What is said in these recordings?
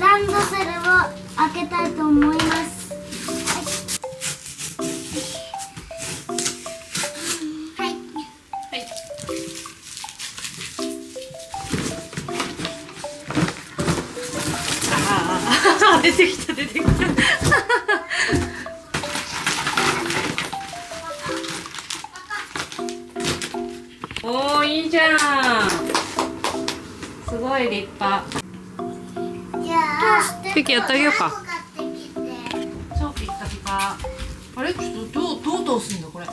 ランドセルを開けたいと思います。出てきた出てきたおー、いいじゃん、すごい立派。じゃあピキやってあげようか。超ピッカピカ。あれ、ちょっとどうすんだこれ。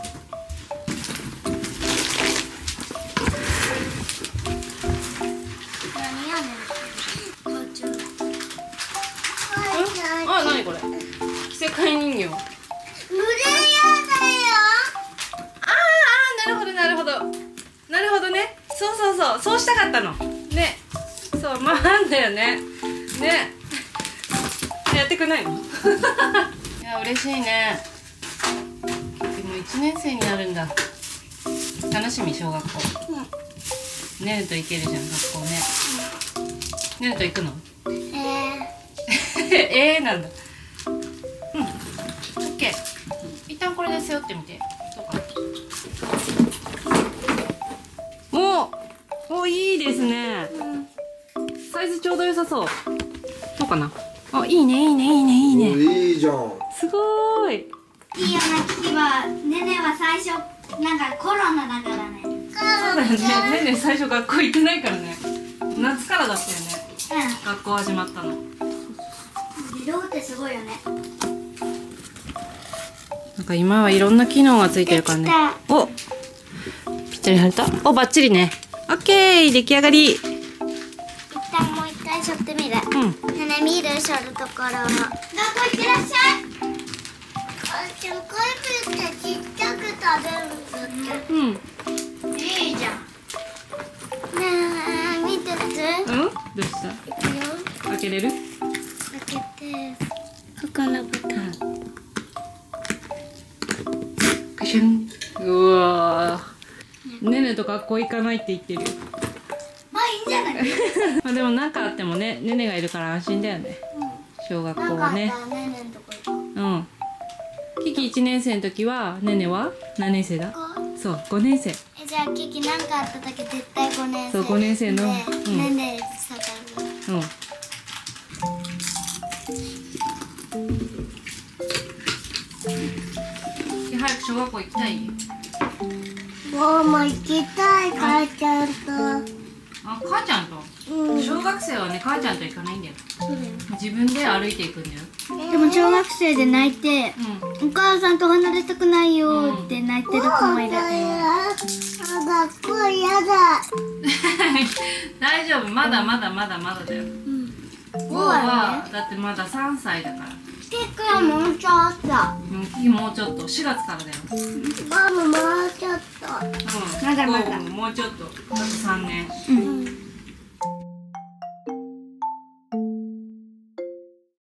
あ、なにこれ。着せ替え人形。無理やだよ。あー、なるほどなるほどなるほどね。そうそうそう、そうしたかったのね。そう、なんだよね。ねやってくれないのいや嬉しいね。でも1年生になるんだ。楽しみ、小学校、うん、ねると行けるじゃん学校ね、うん、ねると行くの。なんだ。うん。オッケー。一旦これで背負ってみて。どうか。おいいですね。サイズちょうど良さそう。どうかな。あ、いいねいいねいいねいいね。いいじゃん。すごーい。いいよなキキは。ねねは最初なんかコロナだからね。そうだよね。ねね最初学校行ってないからね。夏からだったよね。うん、学校始まったの。色ってすごいよね。なんか今はいろんな機能がついてるからね。お、ぴったり貼れた。お、バッチリね。オッケー、出来上がり。一旦もう一回しょってみる。うん。ねね見るしょるところ。学校行ってらっしゃい。あ、すごいプルってちっちゃく食べるんだって。うん。いいじゃん。ねえ見てつ。うん？どうした？いくよ。開けれる？ここのボタン。カシャン。うわー。ねねと学校行かないって言ってるよ。まあいいんじゃない。まあでもなんかあってもね、ねねがいるから安心だよね。小学校はね。うん。キキ1年生の時は、ねねは何年生だ？そう、5年生。じゃあキキなんかあった時絶対5年生。そう5年生の。ねねさかん。うん。早く小学校行きたい？ママ行きたい、母ちゃんと。あ、母ちゃんと、うん、小学生はね、母ちゃんと行かないんだよ。そうだよ。自分で歩いていくんだよ。でも小学生で泣いて、うん、お母さんと離れたくないよって泣いてる子もいる。学校嫌だ大丈夫、まだまだまだまだだよ。ゴーはだってまだ3歳だから。キキはもうちょっと。キキもうちょっと、4月からだよ。ママもうちょっと。うん。まだまだ。もうちょっと。あと3年。うん。